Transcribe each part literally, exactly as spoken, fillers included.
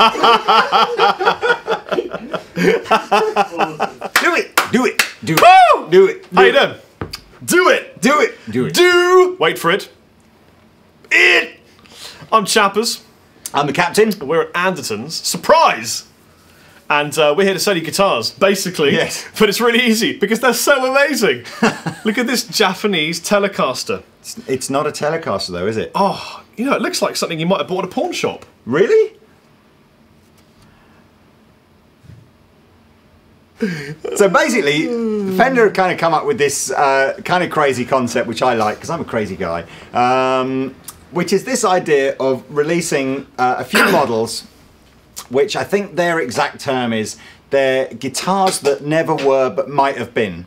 Do it! Do it! Do it! Woo! Do it! Do How it. you doing? Do it! Do it! Do it! Do! Wait for it. It! I'm Chappers. I'm the captain. We're at Anderton's. Surprise! And uh, we're here to sell you guitars, basically. Yes. But it's really easy because they're so amazing. Look at this Japanese Telecaster. It's, it's not a Telecaster though, is it? Oh, you know, it looks like something you might have bought at a pawn shop. Really? So basically, Fender have kind of come up with this uh, kind of crazy concept, which I like because I'm a crazy guy, um, which is this idea of releasing uh, a few models, which I think their exact term is, they're guitars that never were but might have been.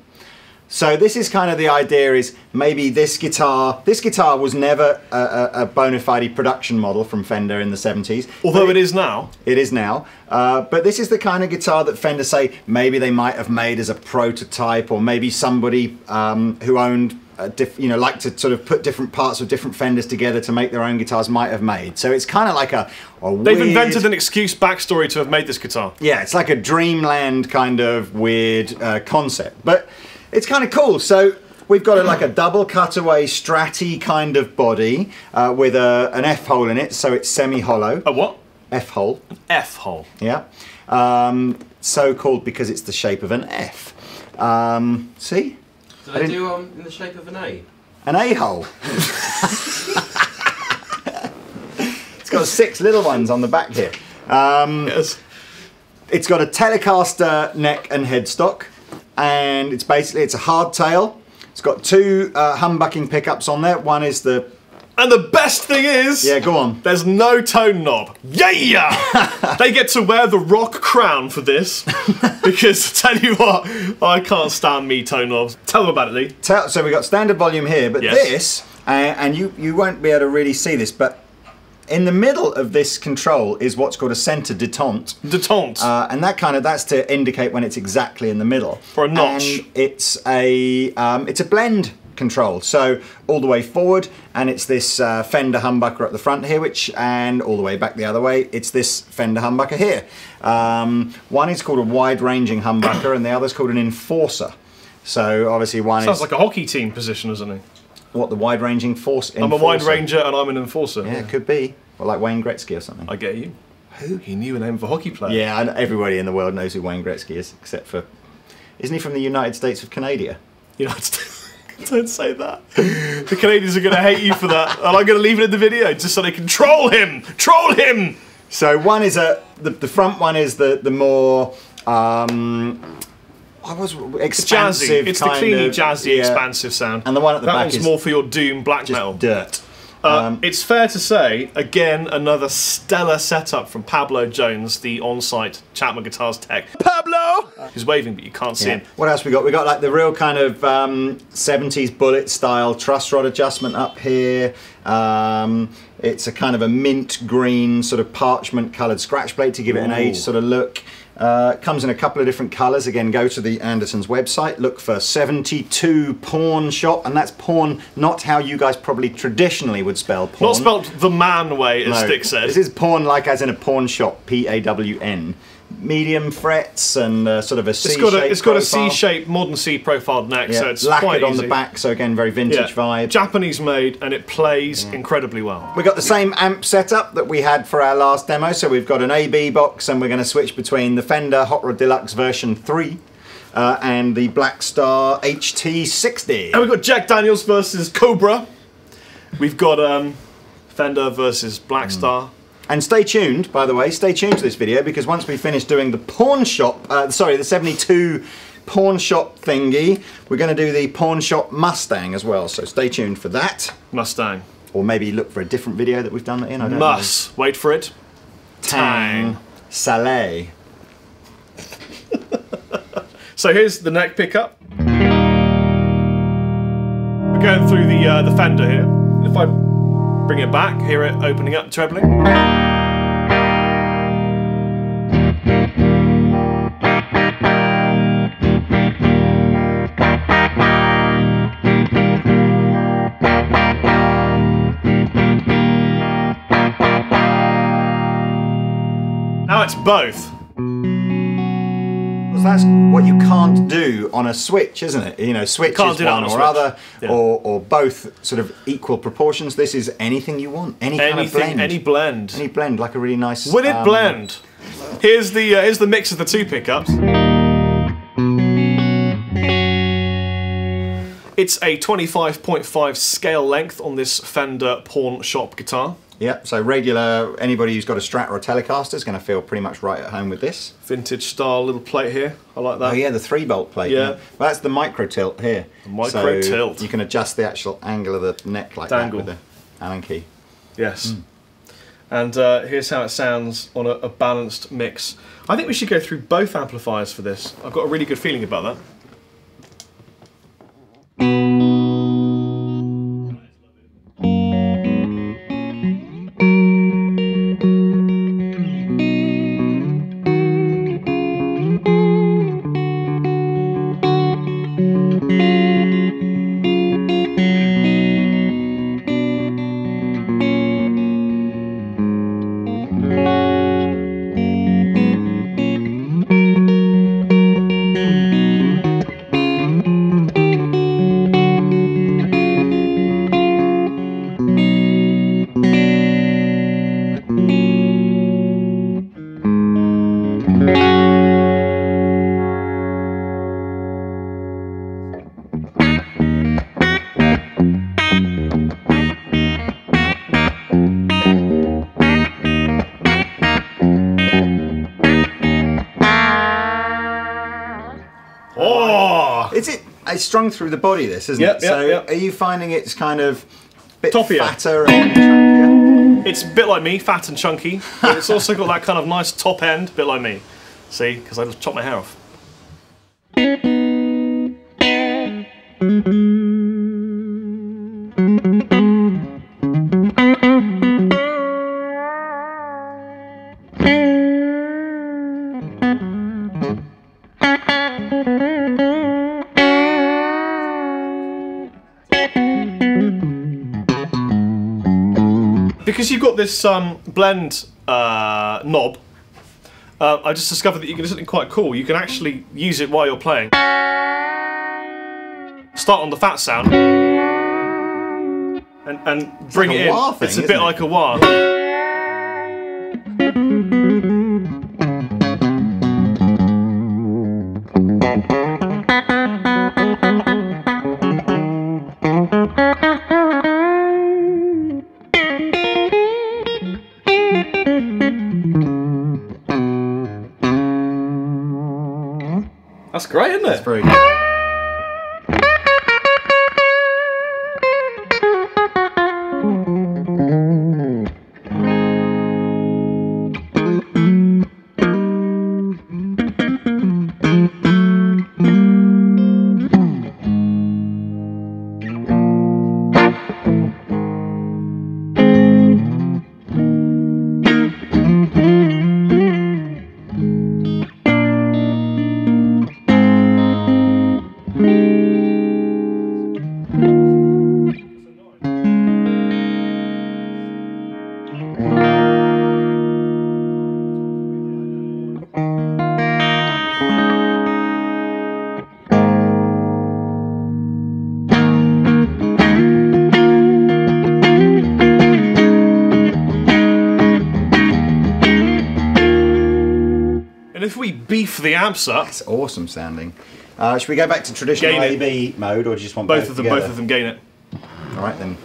So this is kind of the idea is maybe this guitar, this guitar was never a, a, a bona fide production model from Fender in the seventies. Although it, it is now. It is now. Uh, but this is the kind of guitar that Fender say maybe they might have made as a prototype, or maybe somebody um, who owned, a diff, you know, like to sort of put different parts of different Fenders together to make their own guitars might have made. So it's kind of like a, a They've weird, invented an excuse backstory to have made this guitar. Yeah, it's like a dreamland kind of weird uh, concept. But it's kind of cool. So we've got a, like a double cutaway Strat-y kind of body uh, with a, an F-hole in it, so it's semi-hollow. A what? F-hole. An F-hole. Yeah. Um, so called because it's the shape of an F. Um, see? Did I, I do um, in the shape of an A? An A-hole. It's got six little ones on the back here. Um, yes. It's got a Telecaster neck and headstock. And it's basically, it's a hardtail. It's got two uh, humbucking pickups on there. One is the... And the best thing is... Yeah, go on. There's no tone knob. Yeah! They get to wear the rock crown for this. Because, tell you what, I can't stand me tone knobs. Tell them about it, Lee. Tell, so we got standard volume here, but yes. this... Uh, and you, you won't be able to really see this, but... In the middle of this control is what's called a center detente. Detente. Uh, and that kind of, that's to indicate when it's exactly in the middle. For a notch. And it's a, um, it's a blend control. So all the way forward, and it's this uh, Fender humbucker at the front here, which, and all the way back the other way, it's this Fender humbucker here. Um, one is called a wide-ranging humbucker, and the other's called an enforcer. So obviously one Sounds is... Sounds like a hockey team position, doesn't it? What, the wide-ranging force enforcer? I'm a wide ranger and I'm an enforcer. Yeah, yeah. Could be. Or like Wayne Gretzky or something. I get you. Who? He knew the name of a hockey player. Yeah, and everybody in the world knows who Wayne Gretzky is, except for... Isn't he from the United States of Canada? United States... Don't say that. The Canadians are going to hate you for that. And I'm going to leave it in the video just so they can troll him! Troll him! So one is a... The, the front one is the, the more... Um, I was expansive. It's jazzy. It's kind the cleany, of, jazzy, yeah. expansive sound. And the one at the that back one's is more for your doom black just metal. Dirt. Uh, um, it's fair to say, again, another stellar setup from Pablo Jones, the on-site Chapman guitars tech. Pablo! He's waving, but you can't see yeah. him. What else we got? We got like the real kind of um, seventies bullet style truss rod adjustment up here. Um, it's a kind of a mint green sort of parchment coloured scratch plate to give Ooh. it an aged sort of look. Uh, comes in a couple of different colours. Again, go to the Anderton's website, look for seventy-two Pawn Shop, and that's pawn, not how you guys probably traditionally would spell pawn. Not spelled the man way, as no, Stick said. This is pawn like as in a pawn shop, P A W N. Medium frets and uh, sort of a C-shaped profile. It's got a C-shaped, modern C-profiled neck, yeah. so it's Lacquered quite on easy. the back, so again, very vintage yeah. vibe. Japanese made, and it plays yeah. incredibly well. We've got the same amp setup that we had for our last demo, so we've got an A B box, and we're going to switch between the Fender Hot Rod Deluxe version three uh, and the Blackstar H T sixty. And we've got Jack Daniels versus Cobra. We've got um, Fender versus Blackstar. Mm. And stay tuned, by the way, stay tuned to this video, because once we finish doing the pawn shop, uh, sorry, the seventy-two pawn shop thingy, we're going to do the pawn shop Mustang as well, so stay tuned for that. Mustang. Or maybe look for a different video that we've done that in, I don't Mus. know. Wait for it. Tang. Salé. So here's the neck pickup. We're going through the, uh, the Fender here. If I bring it back, hear it opening up, trebling. both. That's what you can't do on a switch, isn't it? You know, switch can't is one on or switch. other, yeah. or, or both sort of equal proportions. This is anything you want, any anything, kind of blend. Any blend. Any blend, like a really nice... Will it um, blend? Here's the, uh, here's the mix of the two pickups. It's a twenty-five point five scale length on this Fender pawn shop guitar. Yep, so regular, anybody who's got a Strat or a Telecaster is going to feel pretty much right at home with this. Vintage style little plate here, I like that. Oh yeah, the three bolt plate. Yeah. Well, that's the micro tilt here. The micro so tilt. You can adjust the actual angle of the neck like Dangle. that with the Allen key. Yes. Mm. And uh, here's how it sounds on a, a balanced mix. I think we should go through both amplifiers for this. I've got a really good feeling about that. It's strung through the body, this, isn't yep, it? Yep, so yep. Are you finding it's kind of a bit Toppier. fatter and chunkier? It's a bit like me, fat and chunky, but it's also got that kind of nice top end, a bit like me. See, because I just chopped my hair off. Because you've got this um, blend uh, knob, uh, I just discovered that you can do something quite cool. You can actually use it while you're playing. Start on the fat sound and, and bring it in. It's a bit like a wah. That's great, isn't it? That's very good. If we beef the amps up, that's awesome sounding. Uh, should we go back to traditional A B mode, or do you just want both, both of them? Together? Both of them gain it. All right then.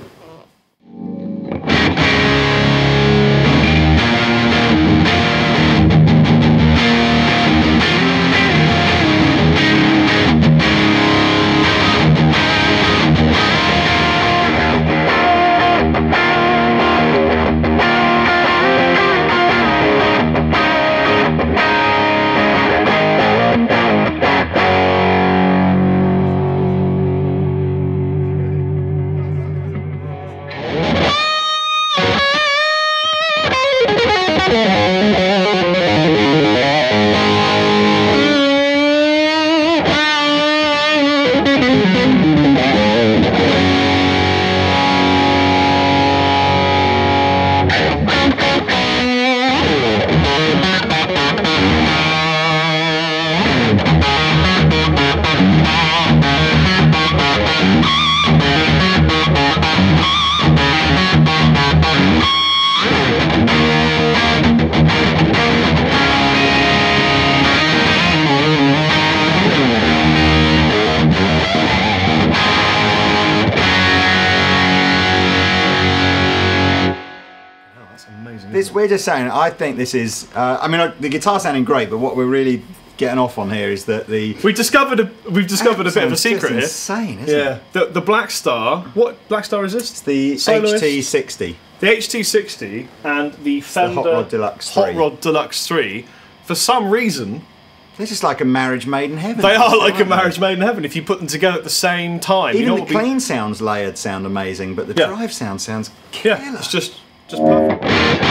it's we're just saying, I think this is, uh, I mean, the guitar's sounding great, but what we're really getting off on here is that the... We discovered a, we've discovered a bit of a secret here. It's insane, isn't yeah. it? Yeah, the, the Blackstar, what Blackstar is this? It's the H T sixty. The H T sixty and the Fender the Hot Rod Deluxe three. Hot Rod Deluxe three, for some reason... They're just like a marriage made in heaven. They are like a marriage made in heaven if you put them together at the same time. Even you know the clean be... sounds layered sound amazing, but the yeah. drive sound sounds killer. Yeah, it's just, just perfect.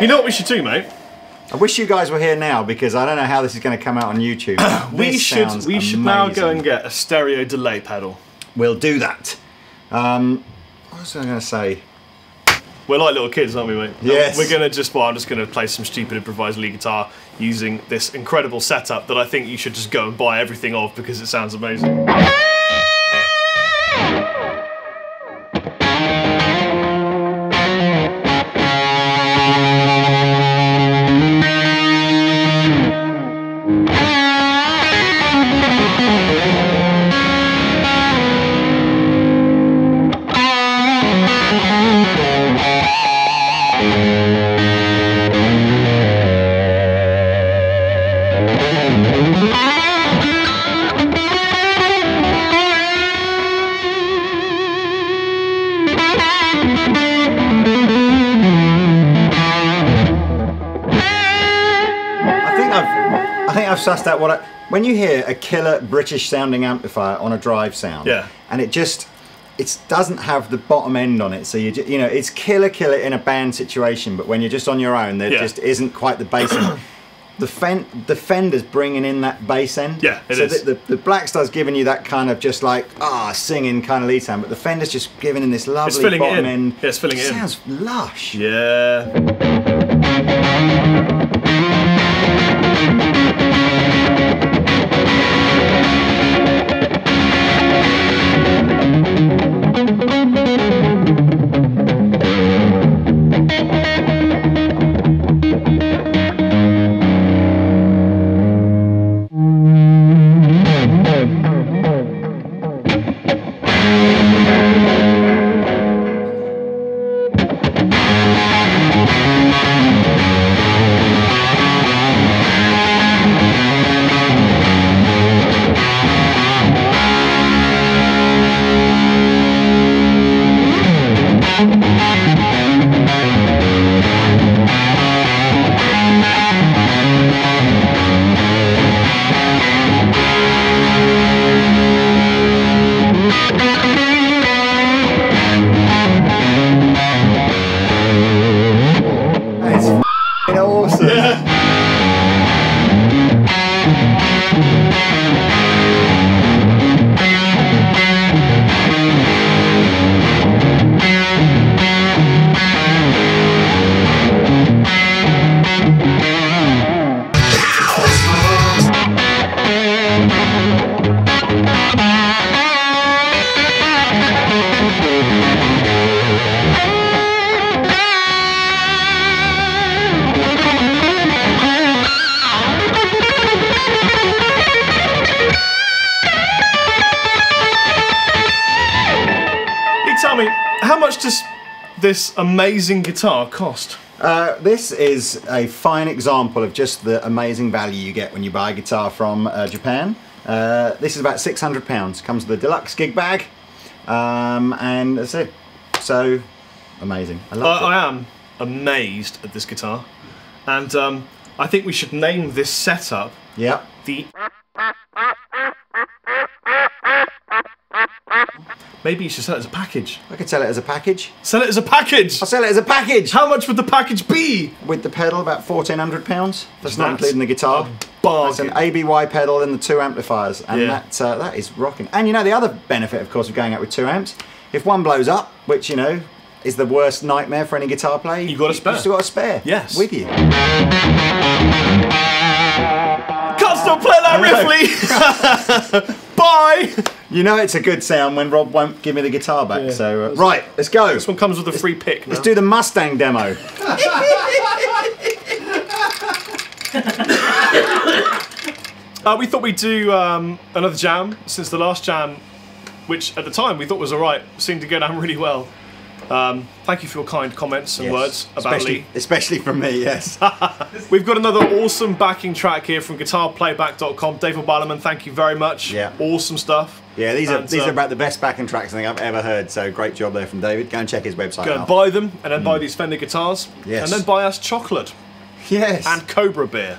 You know what we should do, mate? I wish you guys were here now, because I don't know how this is going to come out on YouTube. we should we should amazing. now go and get a stereo delay pedal. We'll do that. Um, what was I going to say? We're like little kids, aren't we, mate? Yes. We're going to just, well, I'm just going to play some stupid improvised lead guitar using this incredible setup that I think you should just go and buy everything of, because it sounds amazing. Sussed out what I, when you hear a killer British sounding amplifier on a drive sound, yeah, and it just it doesn't have the bottom end on it, so you you know it's killer killer in a band situation, but when you're just on your own, there yeah. just isn't quite the bass end. The fen the Fender's bringing in that bass end, yeah, it so is. The, the, the Blackstar's giving you that kind of just like ah singing kind of lead sound, but the Fender's just giving in this lovely it's bottom it end. Yeah, it's filling it, it in. Sounds lush. Yeah. This amazing guitar cost? Uh, this is a fine example of just the amazing value you get when you buy a guitar from uh, Japan. Uh, this is about six hundred pounds, comes with a deluxe gig bag, um, and that's it. So amazing. I love uh, it. I am amazed at this guitar, and um, I think we should name this setup yep. the... Maybe you should sell it as a package. I could sell it as a package. Sell it as a package! I'll sell it as a package! How much would the package be? With the pedal, about fourteen hundred pounds. That's, That's not including the guitar. It's an A B Y pedal and the two amplifiers. And yeah. that, uh, that is rocking. And you know, the other benefit, of course, of going out with two amps, if one blows up, which, you know, is the worst nightmare for any guitar player, you've got a spare. You've still got a spare. Yes. With you. Can't stop playing that riff, Lee! Bye! You know it's a good sound when Rob won't give me the guitar back, yeah. so... Uh, right, let's go! This one comes with a free pick now. Let's do the Mustang demo. uh, we thought we'd do um, another jam, since the last jam, which at the time we thought was alright, seemed to go down really well. Um, thank you for your kind comments and yes. words about especially, Lee. Especially from me, yes. We've got another awesome backing track here from guitar playback dot com. David Balerman, thank you very much. Yeah. Awesome stuff. Yeah, these, and, are, these uh, are about the best backing tracks I think I've ever heard, so great job there from David. Go and check his website Go out. and buy them, and then mm. buy these Fender guitars. Yes. And then buy us chocolate. Yes. And Cobra beer.